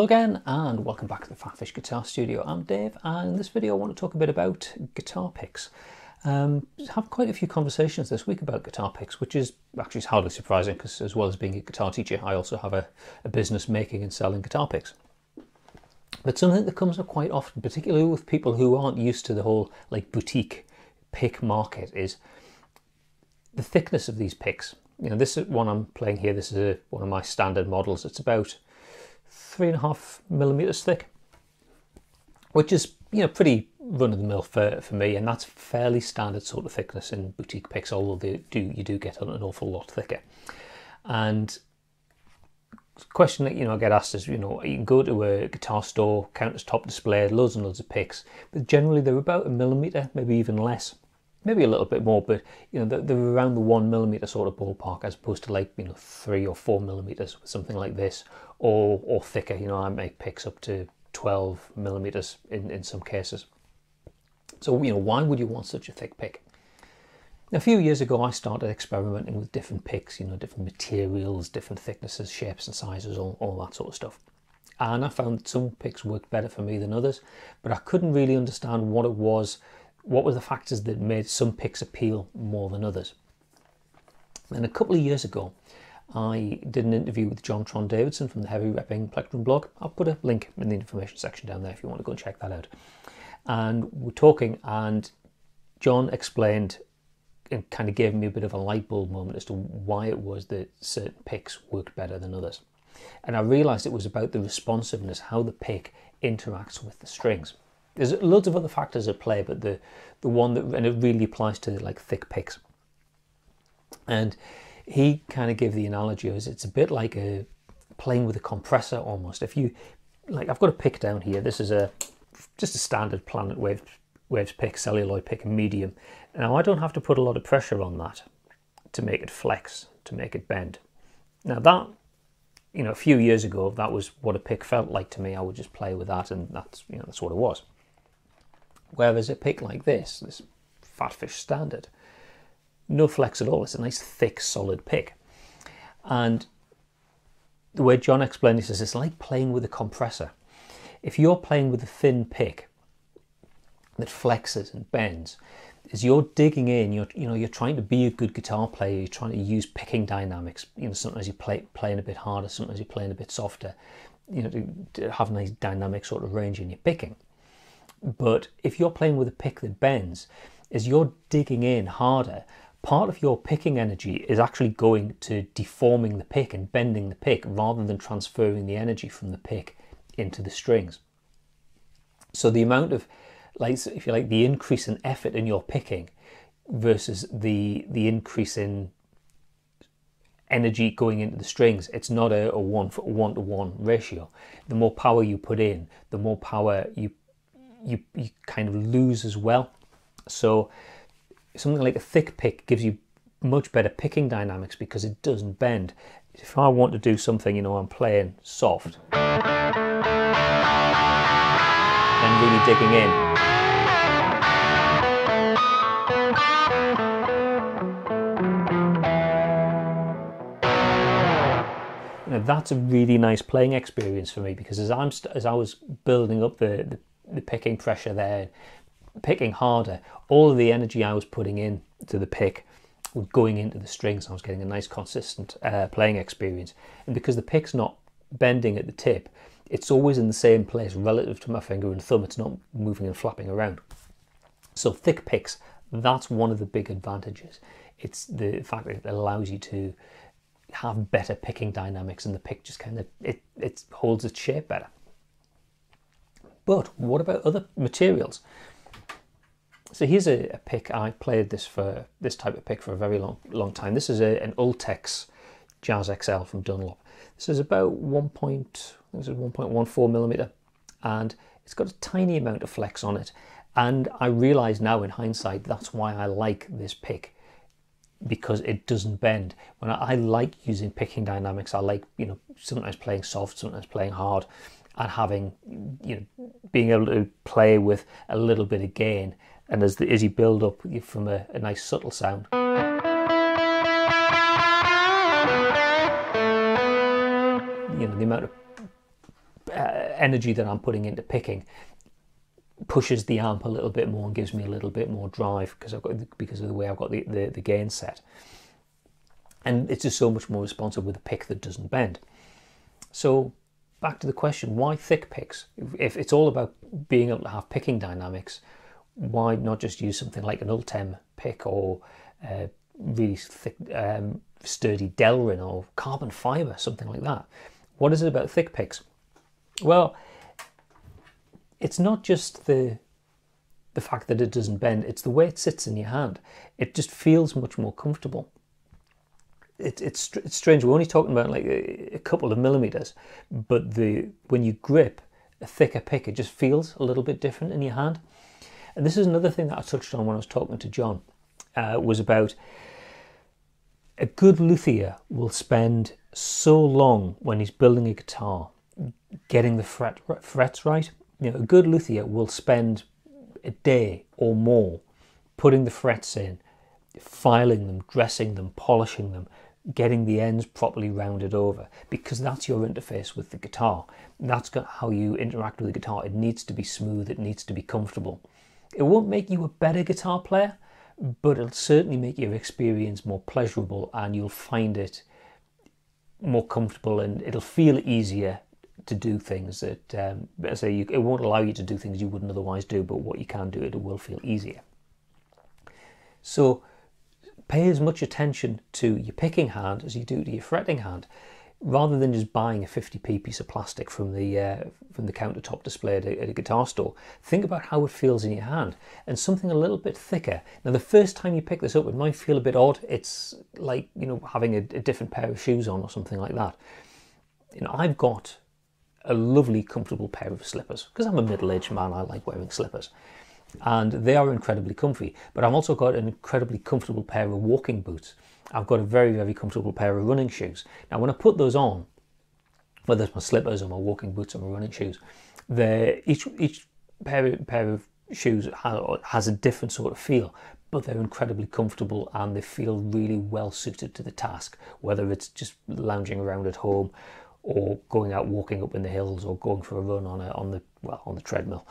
Hello again and welcome back to the PhatPhish Guitar Studio. I'm Dave and in this video I want to talk a bit about guitar picks. Have quite a few conversations this week about guitar picks, which is actually hardly surprising because as well as being a guitar teacher I also have a business making and selling guitar picks. But something that comes up quite often, particularly with people who aren't used to the whole like boutique pick market, is the thickness of these picks. You know, this is one I'm playing here, this is one of my standard models. It's about 3.5 millimeters thick, which is, you know, pretty run-of-the-mill for me, and that's fairly standard sort of thickness in boutique picks, although you do get an awful lot thicker. And the question that, you know, I get asked is, you know, you can go to a guitar store, countertop display, loads and loads of picks, but generally they're about a millimeter, maybe even less, maybe a little bit more, but you know, they're around the 1 millimeter sort of ballpark, as opposed to, like, you know, 3 or 4 millimeters with something like this, or thicker. You know, I make picks up to 12 millimeters in some cases. So, you know, why would you want such a thick pick? Now, a few years ago I started experimenting with different picks, you know, different materials, different thicknesses, shapes and sizes, all that sort of stuff. And I found some picks worked better for me than others, but I couldn't really understand what it was. What were the factors that made some picks appeal more than others? And a couple of years ago, I did an interview with John Tron Davidson from the Heavy Repping Plectrum blog. I'll put a link in the information section down there if you want to go and check that out. And we're talking, and John explained and kind of gave me a bit of a light bulb moment as to why it was that certain picks worked better than others. And I realized it was about the responsiveness, how the pick interacts with the strings. There's loads of other factors at play, but the one that, and it really applies to like thick picks. And he kind of gave the analogy as it's a bit like a playing with a compressor almost. If you, like, I've got a pick down here. This is just a standard Planet Waves pick, celluloid pick, medium. Now I don't have to put a lot of pressure on that to make it flex, to make it bend. Now that, you know, a few years ago that was what a pick felt like to me. I would just play with that, and that's, you know, that's what it was. Whereas a pick like this, this PhatPhish standard, no flex at all. It's a nice, thick, solid pick. And the way John explained this is it's like playing with a compressor. If you're playing with a thin pick that flexes and bends, as you're digging in, you're trying to be a good guitar player, you're trying to use picking dynamics. You know, sometimes you're playing a bit harder, sometimes you're playing a bit softer, you know, to have a nice dynamic sort of range in your picking. But if you're playing with a pick that bends, as you're digging in harder, part of your picking energy is actually going to deforming the pick and bending the pick rather than transferring the energy from the pick into the strings. So the amount of, like, if you like, the increase in effort in your picking versus the increase in energy going into the strings, it's not a one-to-one ratio. The more power you put in, the more power you kind of lose as well. So something like a thick pick gives you much better picking dynamics because it doesn't bend. If I want to do something, you know, I'm playing soft and really digging in, that's a really nice playing experience for me, because as I was building up the picking pressure there, picking harder, all of the energy I was putting in to the pick was going into the strings. I was getting a nice consistent playing experience, and because the pick's not bending at the tip, it's always in the same place relative to my finger and thumb. It's not moving and flapping around. So thick picks, that's one of the big advantages. It's the fact that it allows you to have better picking dynamics, and the pick just kind of it holds its shape better. But what about other materials? So here's a pick. I played this type of pick for a very long time. This is an Ultex Jazz XL from Dunlop. This is about 1.14 millimeter, and it's got a tiny amount of flex on it. And I realize now in hindsight that's why I like this pick, because it doesn't bend. When I like using picking dynamics, I like, you know, sometimes playing soft, sometimes playing hard, and having, you know, being able to play with a little bit of gain. And as you build up from a nice subtle sound, you know, the amount of energy that I'm putting into picking pushes the amp a little bit more and gives me a little bit more drive because I've got, because of the way I've got the gain set. And it's just so much more responsive with a pick that doesn't bend. So back to the question, why thick picks? If it's all about being able to have picking dynamics, why not just use something like an Ultem pick or really thick, sturdy Delrin or carbon fiber, something like that? What is it about thick picks? Well, it's not just the fact that it doesn't bend, it's the way it sits in your hand. It just feels much more comfortable. It's strange, we're only talking about like a couple of millimeters, but when you grip a thicker pick, it just feels a little bit different in your hand. And this is another thing that I touched on when I was talking to John, was about a good luthier will spend so long when he's building a guitar getting the frets right. You know, a good luthier will spend a day or more putting the frets in, filing them, dressing them, polishing them, getting the ends properly rounded over, because that's your interface with the guitar. That's how you interact with the guitar. It needs to be smooth, it needs to be comfortable. It won't make you a better guitar player, but it'll certainly make your experience more pleasurable and you'll find it more comfortable and it'll feel easier to do things that, it won't allow you to do things you wouldn't otherwise do, but what you can do, it will feel easier. So pay as much attention to your picking hand as you do to your fretting hand, rather than just buying a 50p piece of plastic from the countertop display at a guitar store. Think about how it feels in your hand, and something a little bit thicker. Now, the first time you pick this up, it might feel a bit odd. It's like, you know, having a different pair of shoes on or something like that. You know, I've got a lovely, comfortable pair of slippers because I'm a middle-aged man. I like wearing slippers. And they are incredibly comfy, but I've also got an incredibly comfortable pair of walking boots. I've got a very, very comfortable pair of running shoes. Now, when I put those on, whether it's my slippers or my walking boots or my running shoes, each pair of shoes has a different sort of feel, but they're incredibly comfortable and they feel really well suited to the task, whether it's just lounging around at home or going out walking up in the hills or going for a run on the treadmill.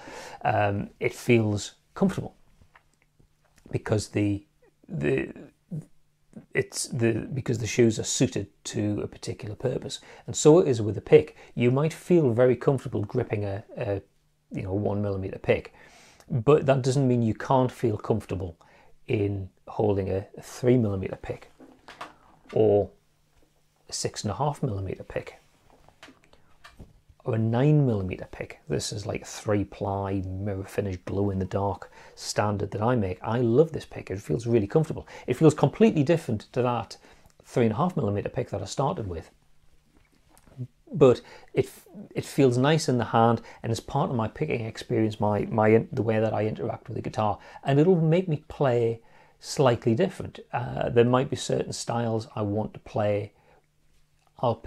It feels comfortable because the shoes are suited to a particular purpose. And so it is with a pick. You might feel very comfortable gripping a you know, 1mm pick, but that doesn't mean you can't feel comfortable in holding a 3mm pick or a 6.5mm pick. Or a 9mm pick. This is like 3-ply mirror finish glow in the dark standard that I make. I love this pick. It feels really comfortable. It feels completely different to that 3.5mm pick that I started with, but it feels nice in the hand and is part of my picking experience, the way that I interact with the guitar, and it'll make me play slightly different. There might be certain styles I want to play. I'll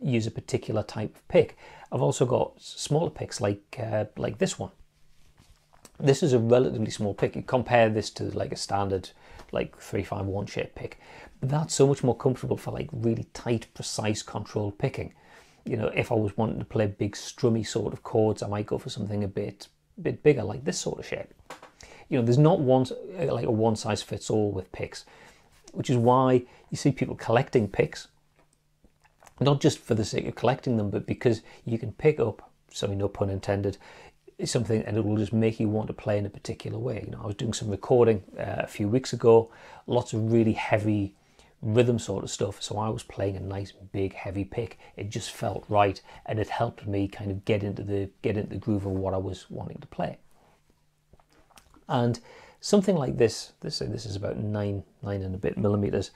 use a particular type of pick. I've also got smaller picks like this one. This is a relatively small pick. You compare this to like a standard like 351 shape pick. But that's so much more comfortable for like really tight, precise, controlled picking. You know, if I was wanting to play big strummy sort of chords, I might go for something a bit bigger like this sort of shape. You know, there's not like a one size fits all with picks, which is why you see people collecting picks. Not just for the sake of collecting them, but because you can pick up, sorry, no pun intended, something and it will just make you want to play in a particular way. You know, I was doing some recording a few weeks ago, lots of really heavy rhythm sort of stuff. So I was playing a nice big heavy pick. It just felt right and it helped me kind of get into the groove of what I was wanting to play. And something like this is about nine and a bit millimeters.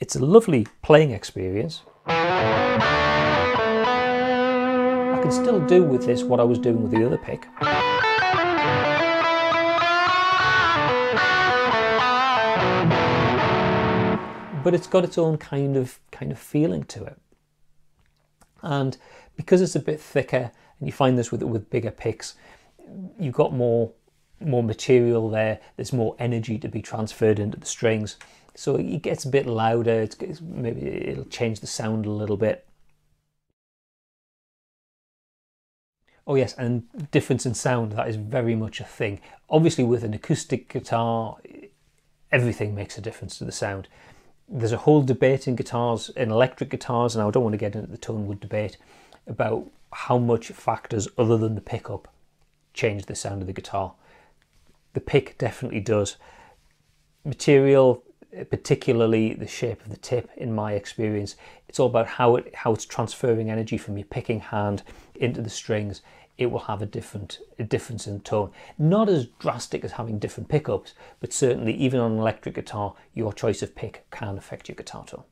It's a lovely playing experience. I can still do with this what I was doing with the other pick. But it's got its own kind of feeling to it. And because it's a bit thicker, and you find this with bigger picks, you've got more material there, there's more energy to be transferred into the strings. So it gets a bit louder, maybe it'll change the sound a little bit. Oh yes, and difference in sound, that is very much a thing. Obviously with an acoustic guitar, everything makes a difference to the sound. There's a whole debate in guitars, in electric guitars, and I don't want to get into the tone-wood debate, about how much factors other than the pickup change the sound of the guitar. The pick definitely does. Material, particularly the shape of the tip, in my experience, it's all about how it's transferring energy from your picking hand into the strings. It will have a difference in tone. Not as drastic as having different pickups, but certainly even on an electric guitar, your choice of pick can affect your guitar tone.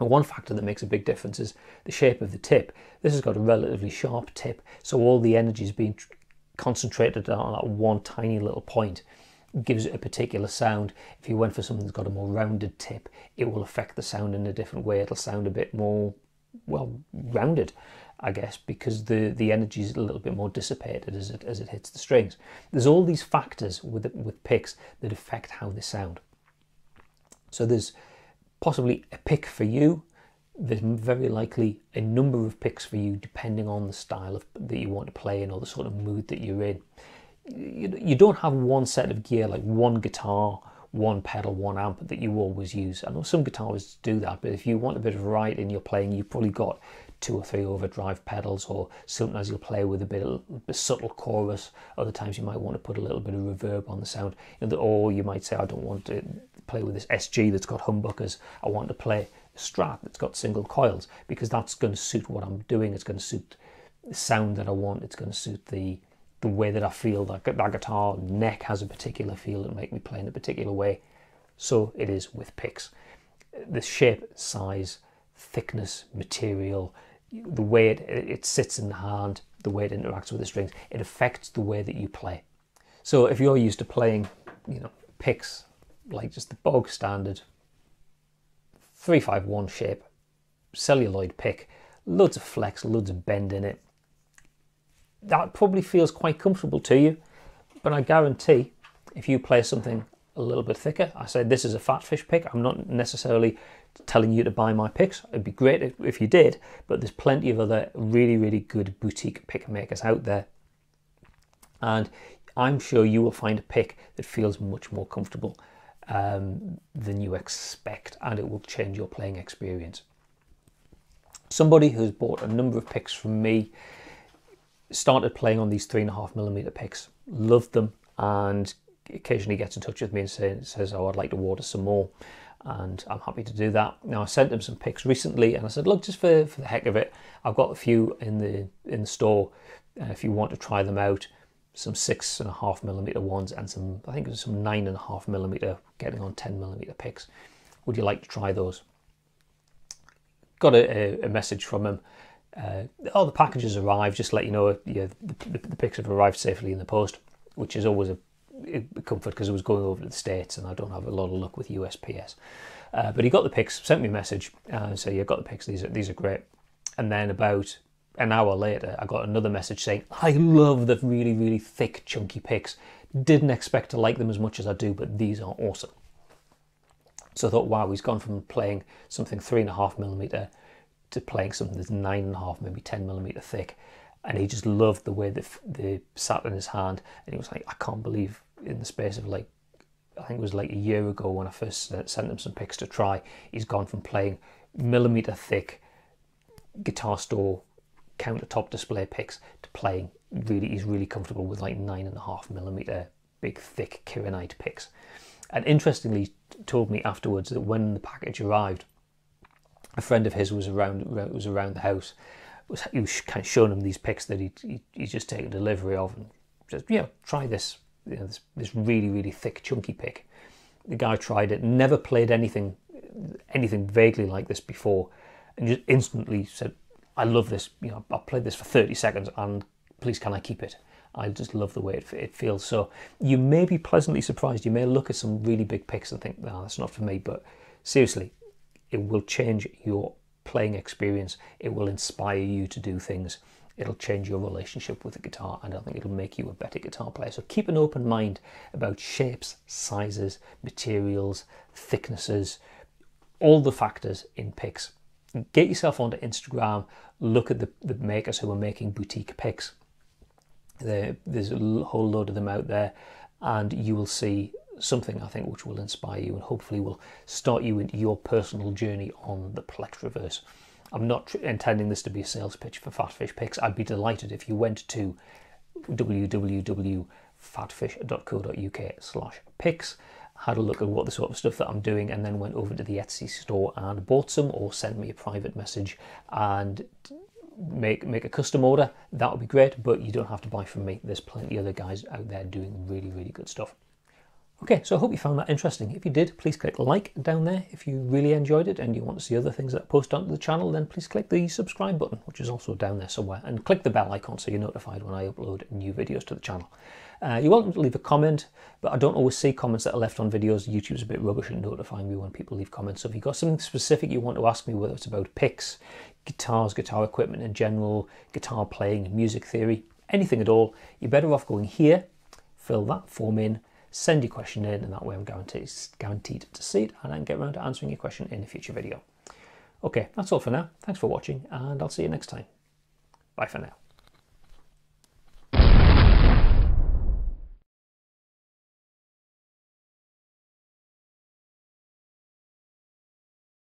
And one factor that makes a big difference is the shape of the tip. This has got a relatively sharp tip, so all the energy is being concentrated on that one tiny little point. It gives it a particular sound. If you went for something that's got a more rounded tip, it will affect the sound in a different way. It'll sound a bit more, well, rounded, I guess, because the energy is a little bit more dissipated as it hits the strings. There's all these factors with picks that affect how they sound. So there's possibly a pick for you. There's very likely a number of picks for you, depending on the style that you want to play in or the sort of mood that you're in. You don't have one set of gear, like one guitar, one pedal, one amp that you always use. I know some guitarists do that, but if you want a bit of variety in your playing, you've probably got 2 or 3 overdrive pedals, or sometimes you'll play with a bit of a subtle chorus. Other times you might want to put a little bit of reverb on the sound, or you might say, I don't want to play with this SG that's got humbuckers, I want to play a Strat that's got single coils, because that's going to suit what I'm doing, it's going to suit the sound that I want, it's going to suit the way that I feel, that guitar neck has a particular feel and make me play in a particular way. So it is with picks. The shape, size, thickness, material, the way it sits in the hand, the way it interacts with the strings, it affects the way that you play. So if you're used to playing, picks like just the bog standard 351 shape, celluloid pick, loads of flex, loads of bend in it, that probably feels quite comfortable to you. But I guarantee if you play something a little bit thicker, I said this is a PhatPhish pick, I'm not necessarily telling you to buy my picks, it'd be great if you did, but there's plenty of other really, really good boutique pick makers out there, and I'm sure you will find a pick that feels much more comfortable than you expect, and it will change your playing experience. Somebody who's bought a number of picks from me started playing on these 3.5mm picks, loved them, and occasionally gets in touch with me and says, oh, I'd like to order some more, and I'm happy to do that. Now, I sent him some picks recently, and I said, look, just for the heck of it, I've got a few in the store, if you want to try them out, some 6.5mm ones and some, I think it was some 9.5mm, getting on 10mm picks. Would you like to try those? Got a message from him. Oh, the packages arrived, just to let you know, the picks have arrived safely in the post, which is always a comfort, because I was going over to the States and I don't have a lot of luck with USPS. But he got the picks, sent me a message and said, yeah, got the picks, these are great. And then about an hour later, I got another message saying, I love the really, really thick, chunky picks. Didn't expect to like them as much as I do, but these are awesome. So I thought, wow, he's gone from playing something 3.5mm to playing something that's 9.5, maybe 10mm thick. And he just loved the way that they sat in his hand. And he was like, I can't believe in the space of like, I think it was like a year ago when I first sent him some picks to try, he's gone from playing millimetre thick guitar store countertop display picks to playing really, he's really comfortable with like 9.5mm big thick Kirinite picks. And interestingly told me afterwards that when the package arrived, a friend of his was around the house. He was kind of showing him these picks that he'd just taken delivery of, and said, "Yeah, try this. This really, really thick, chunky pick." The guy tried it, never played anything vaguely like this before, and just instantly said, "I love this. I played this for 30 seconds, and please, can I keep it? I just love the way it feels." So you may be pleasantly surprised. You may look at some really big picks and think, "No, that's not for me." But seriously, it will change your playing experience. It will inspire you to do things. It'll change your relationship with the guitar, and I think it'll make you a better guitar player. So keep an open mind about shapes, sizes, materials, thicknesses, all the factors in picks. Get yourself onto Instagram, look at the makers who are making boutique picks, There's a whole load of them out there, and you will see something, I think, which will inspire you and hopefully will start you into your personal journey on the Plectroverse. I'm not intending this to be a sales pitch for Fatfish Picks. I'd be delighted if you went to www.fatfish.co.uk/picks, had a look at what the sort of stuff that I'm doing, and then went over to the Etsy store and bought some, or sent me a private message and make a custom order. That would be great, but you don't have to buy from me. There's plenty of other guys out there doing really, really good stuff. Okay, so I hope you found that interesting. If you did, please click like down there. If you really enjoyed it and you want to see other things that I post onto the channel, then please click the subscribe button, which is also down there somewhere, and click the bell icon so you're notified when I upload new videos to the channel. You're welcome to leave a comment, but I don't always see comments that are left on videos. YouTube's a bit rubbish at notifying me when people leave comments. So if you've got something specific you want to ask me, whether it's about picks, guitars, guitar equipment in general, guitar playing, music theory, anything at all, you're better off going here, fill that form in, send your question in, and that way I'm guaranteed to see it and I can get around to answering your question in a future video. Okay, that's all for now. Thanks for watching, and I'll see you next time. Bye for now.